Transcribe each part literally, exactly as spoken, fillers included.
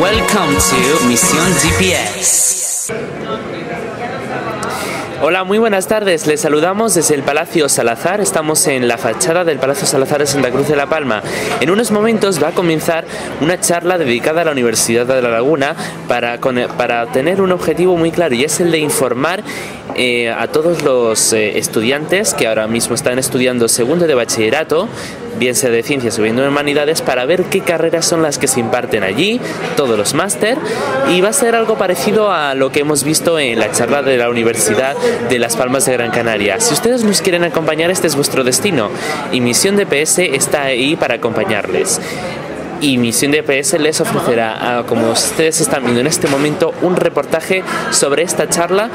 Welcome to Misión D P S. Hola, muy buenas tardes. Les saludamos desde el Palacio Salazar. Estamos en la fachada del Palacio Salazar de Santa Cruz de La Palma. En unos momentos va a comenzar una charla dedicada a la Universidad de La Laguna para, para tener un objetivo muy claro, y es el de informar eh, a todos los eh, estudiantes que ahora mismo están estudiando segundo de bachillerato, bien sea de ciencias o bien de humanidades, para ver qué carreras son las que se imparten allí, todos los máster, y va a ser algo parecido a lo que hemos visto en la charla de la Universidad de Las Palmas de Gran Canaria. Si ustedes nos quieren acompañar, este es vuestro destino, y Misión D P S está ahí para acompañarles. Y Misión D P S les ofrecerá, como ustedes están viendo en este momento, un reportaje sobre esta charla,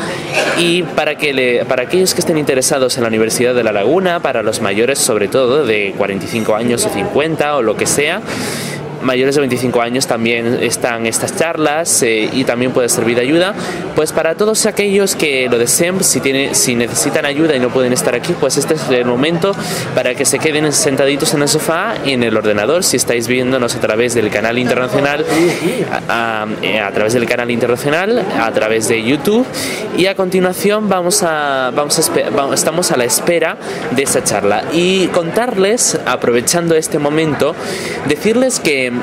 y para, que le, para aquellos que estén interesados en la Universidad de La Laguna, para los mayores sobre todo, de cuarenta y cinco años o cincuenta o lo que sea, mayores de veinticinco años también están estas charlas, eh, y también puede servir de ayuda, pues para todos aquellos que lo deseen. Si, tiene, si necesitan ayuda y no pueden estar aquí, pues este es el momento para que se queden sentaditos en el sofá y en el ordenador, si estáis viéndonos a través del canal internacional, a, a, a través del canal internacional, a través de YouTube, y a continuación vamos a, vamos a, vamos, estamos a la espera de esa charla, y contarles, aprovechando este momento, decirles que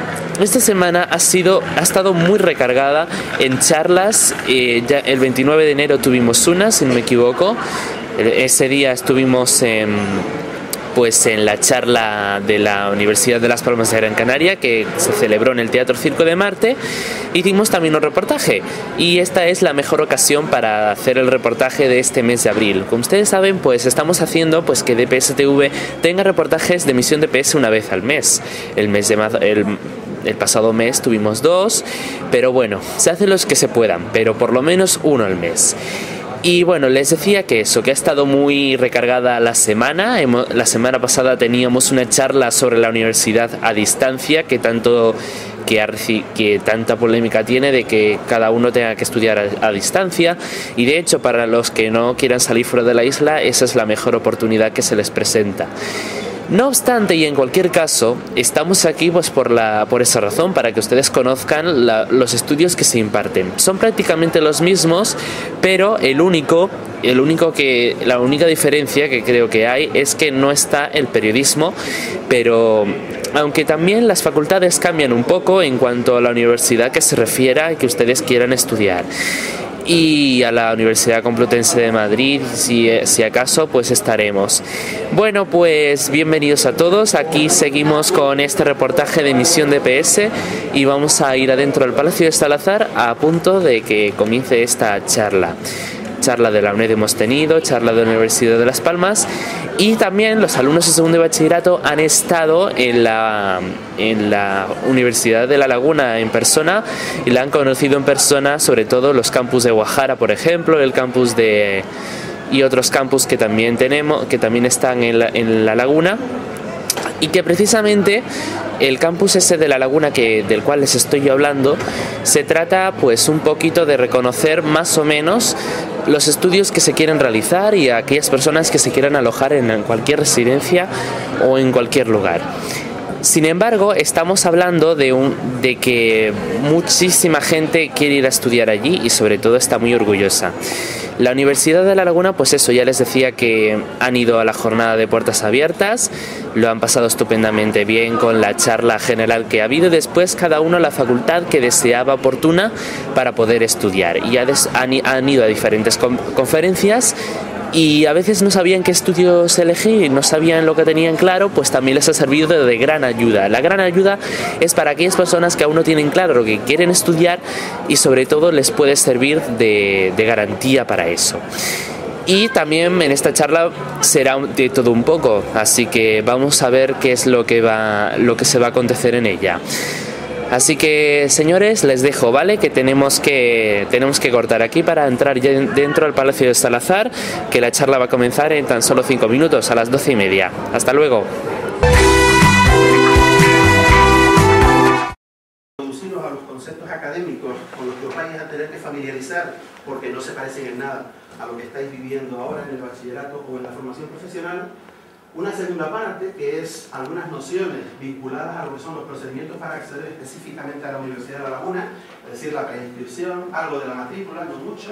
esta semana ha sido ha estado muy recargada en charlas. Eh, ya el veintinueve de enero tuvimos una, si no me equivoco. Ese día estuvimos en, pues en la charla de la Universidad de Las Palmas de Gran Canaria, que se celebró en el Teatro Circo de Marte. Hicimos también un reportaje, y esta es la mejor ocasión para hacer el reportaje de este mes de abril. Como ustedes saben, pues estamos haciendo pues que D P S T V tenga reportajes de Misión D P S una vez al mes. El mes de marzo, el El pasado mes tuvimos dos, pero bueno, se hacen los que se puedan, pero por lo menos uno al mes. Y bueno, les decía que eso, que ha estado muy recargada la semana. La semana pasada teníamos una charla sobre la universidad a distancia, que tanto que, que tanta polémica tiene, de que cada uno tenga que estudiar a, a distancia, y de hecho para los que no quieran salir fuera de la isla, esa es la mejor oportunidad que se les presenta. No obstante, y en cualquier caso, estamos aquí pues por, la, por esa razón, para que ustedes conozcan la, los estudios que se imparten. Son prácticamente los mismos, pero el único, el único que, la única diferencia que creo que hay es que no está el periodismo, pero aunque también las facultades cambian un poco en cuanto a la universidad que se refiera y que ustedes quieran estudiar. Y a la Universidad Complutense de Madrid, si, si acaso, pues estaremos. Bueno, pues bienvenidos a todos. Aquí seguimos con este reportaje de Misión D P S, y vamos a ir adentro al Palacio de Salazar a punto de que comience esta charla. Charla de la UNED hemos tenido, charla de la Universidad de Las Palmas, y también los alumnos de segundo de bachillerato han estado en la, en la Universidad de La Laguna en persona, y la han conocido en persona, sobre todo los campus de Guajara, por ejemplo, el campus de... y otros campus que también tenemos, que también están en la, en la Laguna, y que precisamente el campus ese de La Laguna que, del cual les estoy yo hablando, se trata pues un poquito de reconocer más o menos los estudios que se quieren realizar y a aquellas personas que se quieran alojar en cualquier residencia o en cualquier lugar. Sin embargo, estamos hablando de, un, de que muchísima gente quiere ir a estudiar allí, y sobre todo está muy orgullosa. La Universidad de La Laguna, pues eso, ya les decía que han ido a la jornada de puertas abiertas, lo han pasado estupendamente bien con la charla general que ha habido, y después cada uno la facultad que deseaba oportuna para poder estudiar. Y han ido a diferentes conferencias, y a veces no sabían qué estudios elegir, no sabían lo que tenían claro, pues también les ha servido de gran ayuda. La gran ayuda es para aquellas personas que aún no tienen claro lo que quieren estudiar, y sobre todo les puede servir de, de garantía para eso. Y también en esta charla será de todo un poco, así que vamos a ver qué es lo que, va, lo que se va a acontecer en ella. Así que, señores, les dejo, ¿vale? Que tenemos que tenemos que cortar aquí para entrar ya dentro al Palacio de Salazar, que la charla va a comenzar en tan solo cinco minutos, a las doce y media. Hasta luego. Introducirnos a los conceptos académicos con los que os vais a tener que familiarizar, porque no se parecen en nada a lo que estáis viviendo ahora en el bachillerato o en la formación profesional. Una segunda parte, que es algunas nociones vinculadas a lo que son los procedimientos para acceder específicamente a la Universidad de La Laguna, es decir, la preinscripción, algo de la matrícula, no mucho.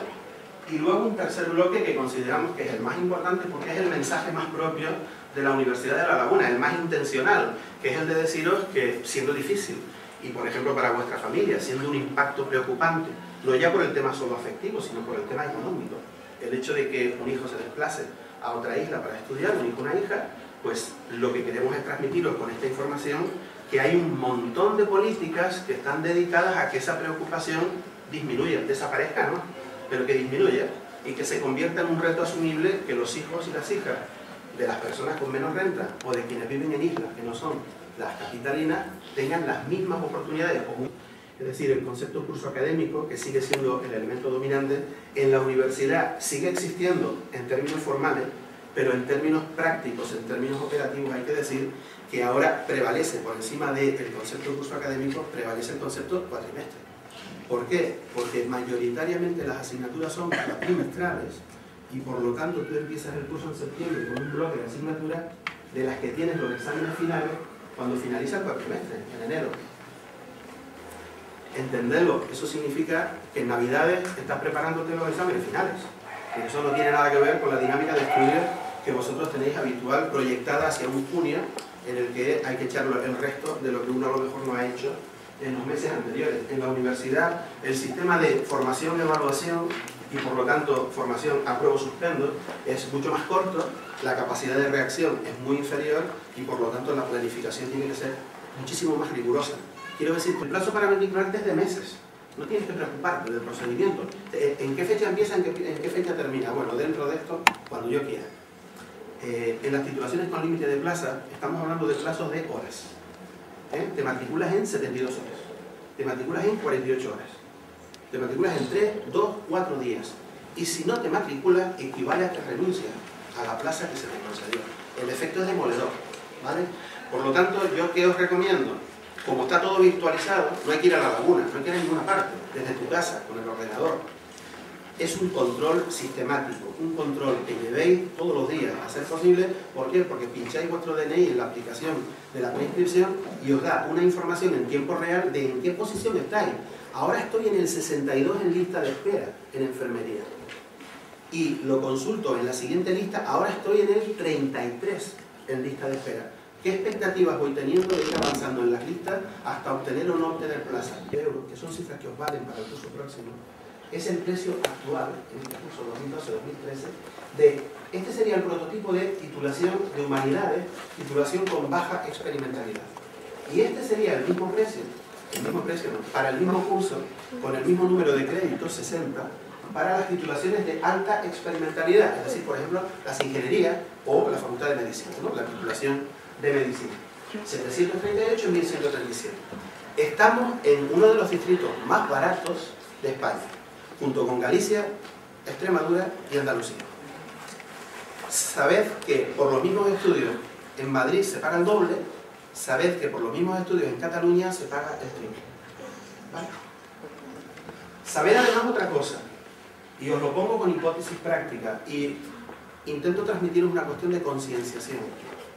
Y luego un tercer bloque que consideramos que es el más importante porque es el mensaje más propio de la Universidad de La Laguna, el más intencional, que es el de deciros que siendo difícil, y por ejemplo para vuestra familia, siendo un impacto preocupante, no ya por el tema solo afectivo, sino por el tema económico, el hecho de que un hijo se desplace a otra isla para estudiar, un hijo o una hija, pues lo que queremos es transmitiros con esta información que hay un montón de políticas que están dedicadas a que esa preocupación disminuya, desaparezca, ¿no? Pero que disminuya y que se convierta en un reto asumible que los hijos y las hijas de las personas con menos renta o de quienes viven en islas que no son las capitalinas tengan las mismas oportunidades. Es decir, el concepto curso académico, que sigue siendo el elemento dominante, en la universidad sigue existiendo en términos formales, pero en términos prácticos, en términos operativos, hay que decir que ahora prevalece, por encima del concepto curso académico, prevalece el concepto cuatrimestre. ¿Por qué? Porque mayoritariamente las asignaturas son cuatrimestrales y por lo tanto tú empiezas el curso en septiembre con un bloque de asignaturas de las que tienes los exámenes finales cuando finaliza el cuatrimestre, en enero. Entenderlo, eso significa que en Navidades estás preparándote los exámenes finales, que eso no tiene nada que ver con la dinámica de estudios que vosotros tenéis habitual proyectada hacia un junio en el que hay que echar el resto de lo que uno a lo mejor no ha hecho en los meses anteriores. En la universidad el sistema de formación-evaluación y por lo tanto formación apruebo-suspendo es mucho más corto, la capacidad de reacción es muy inferior y por lo tanto la planificación tiene que ser muchísimo más rigurosa. Quiero decir, el plazo para matricularte es de meses, no tienes que preocuparte del procedimiento. ¿En qué fecha empieza, en qué, en qué fecha termina? Bueno, dentro de esto, cuando yo quiera. Eh, en las titulaciones con límite de plaza, estamos hablando de plazos de horas. ¿Eh? Te matriculas en setenta y dos horas, te matriculas en cuarenta y ocho horas, te matriculas en tres, dos, cuatro días. Y si no te matriculas, equivale a que renuncias a la plaza que se te concedió. El efecto es demoledor, ¿vale? Por lo tanto, ¿yo qué os recomiendo? Como está todo virtualizado, no hay que ir a La Laguna, no hay que ir a ninguna parte, desde tu casa, con el ordenador. Es un control sistemático, un control que llevéis todos los días, a ser posible. ¿Por qué? Porque pincháis vuestro D N I en la aplicación de la preinscripción y os da una información en tiempo real de en qué posición estáis. Ahora estoy en el sesenta y dos en lista de espera, en enfermería. Y lo consulto en la siguiente lista, ahora estoy en el treinta y tres en lista de espera. ¿Qué expectativas voy teniendo de ir avanzando en las listas hasta obtener o no obtener plazas? Euros, que son cifras que os valen para el curso próximo, es el precio actual, en este curso dos mil doce dos mil trece, de, este sería el prototipo de titulación de humanidades, titulación con baja experimentalidad. Y este sería el mismo precio, el mismo precio no, para el mismo curso, con el mismo número de créditos, sesenta, para las titulaciones de alta experimentalidad, es decir, por ejemplo, las ingenierías o la facultad de medicina, ¿no? La titulación de medicina, setecientos treinta y ocho y mil ciento treinta y siete. Estamos en uno de los distritos más baratos de España, junto con Galicia, Extremadura y Andalucía. Sabed que por los mismos estudios en Madrid se paga el doble, sabed que por los mismos estudios en Cataluña se paga el triple. ¿Vale? Sabed además otra cosa, y os lo pongo con hipótesis práctica, y intento transmitiros una cuestión de concienciación.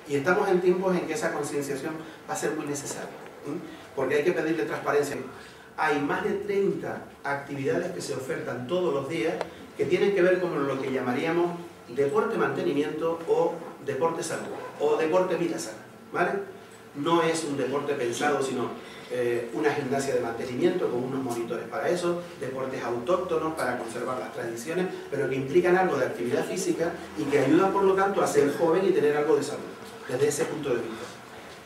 Y estamos en tiempos en que esa concienciación va a ser muy necesaria, ¿sí? Porque hay que pedirle transparencia. Hay más de treinta actividades que se ofertan todos los días que tienen que ver con lo que llamaríamos deporte mantenimiento o deporte salud o deporte vida sana, ¿vale? No es un deporte pensado, sino eh, una gimnasia de mantenimiento con unos monitores para eso, deportes autóctonos para conservar las tradiciones, pero que implican algo de actividad física y que ayudan, por lo tanto, a ser joven y tener algo de salud. Desde ese punto de vista.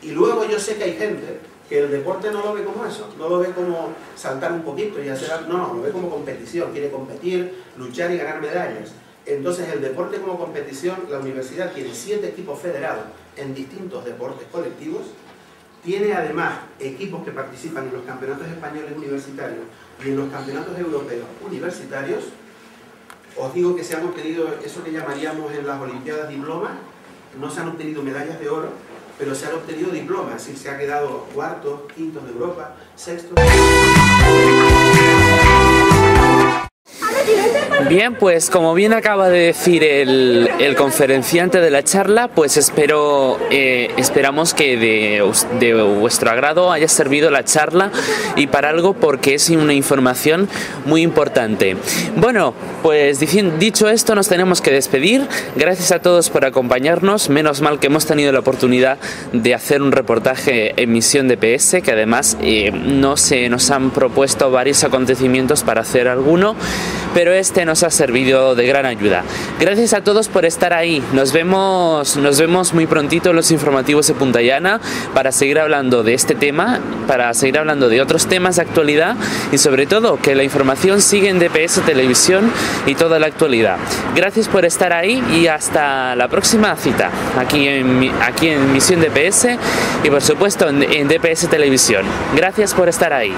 Y luego yo sé que hay gente que el deporte no lo ve como eso, no lo ve como saltar un poquito y hacer algo, no, no, lo ve como competición, quiere competir, luchar y ganar medallas. Entonces el deporte como competición, la universidad tiene siete equipos federados en distintos deportes colectivos, tiene además equipos que participan en los campeonatos españoles universitarios y en los campeonatos europeos universitarios. Os digo que se han obtenido eso que llamaríamos en las Olimpiadas diplomas. No se han obtenido medallas de oro, pero se han obtenido diplomas, es decir, se ha quedado cuartos, quintos de Europa, sextos. Bien, pues como bien acaba de decir el, el conferenciante de la charla, pues espero, eh, esperamos que de, de vuestro agrado haya servido la charla y para algo, porque es una información muy importante. Bueno, pues diciendo, dicho esto, nos tenemos que despedir. Gracias a todos por acompañarnos. Menos mal que hemos tenido la oportunidad de hacer un reportaje en Misión D P S, que además eh, no se nos han propuesto varios acontecimientos para hacer alguno, pero este nos ha servido de gran ayuda. Gracias a todos por estar ahí. Nos vemos, nos vemos muy prontito en los informativos de Puntallana para seguir hablando de este tema, para seguir hablando de otros temas de actualidad y sobre todo que la información sigue en D P S Televisión y toda la actualidad. Gracias por estar ahí y hasta la próxima cita aquí en, aquí en Misión D P S y por supuesto en, en D P S Televisión. Gracias por estar ahí.